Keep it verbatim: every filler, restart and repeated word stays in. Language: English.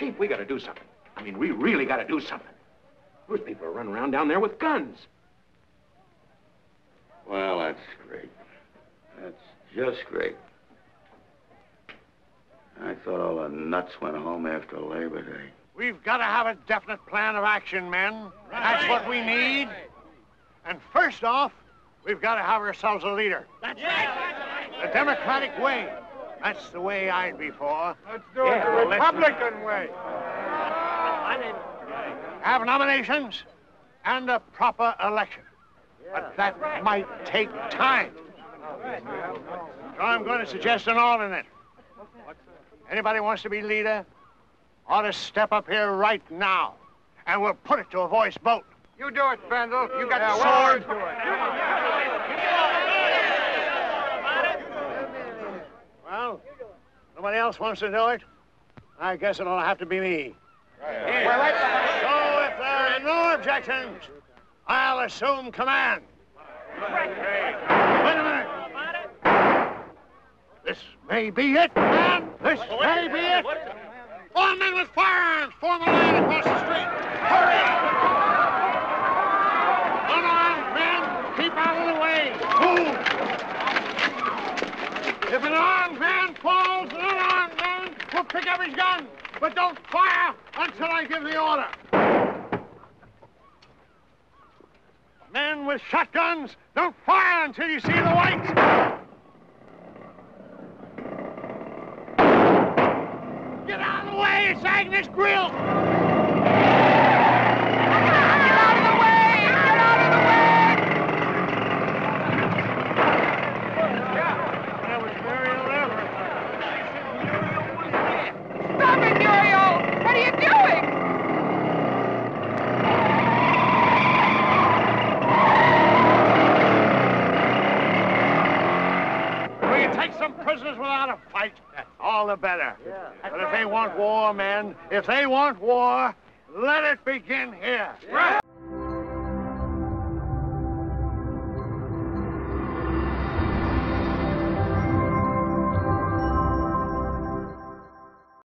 Chief, we got to do something. I mean, we really got to do something. Those people are running around down there with guns. Well, that's great. That's just great. I thought all the nuts went home after Labor Day. We've got to have a definite plan of action, men. Right. That's what we need. And first off, we've got to have ourselves a leader. That's right. The Democratic way. That's the way I'd be for. Let's do yeah, it the well, Republican way. I mean, have nominations and a proper election. Yeah. But that right. might take time. Right. So I'm going to suggest an alternate. Anybody wants to be leader ought to step up here right now, and we'll put it to a voice vote. You do it, Bendel. You got yeah, the sword. Well, do it. Well, nobody else wants to do it? I guess it'll have to be me. Right. Yeah. Well, let's... So if there are no objections, I'll assume command. Right. Wait a minute. This may be it, man. This well, may it, be it. it. All men with firearms form a line across the street. Hurry! Unarmed men, keep out of the way. Move! If an armed man falls, an unarmed man will pick up his gun. But don't fire until I give the order. Men with shotguns, don't fire until you see the whites. Get out of the way! It's Agnes Grill! Get out of the way! Get out of the way! That was Muriel Everett. Stop it, Muriel! What are you doing? Will you take some prisoners without a fight? All the better. Yeah. But if they want war, men, if they want war, let it begin here. Yeah. Right.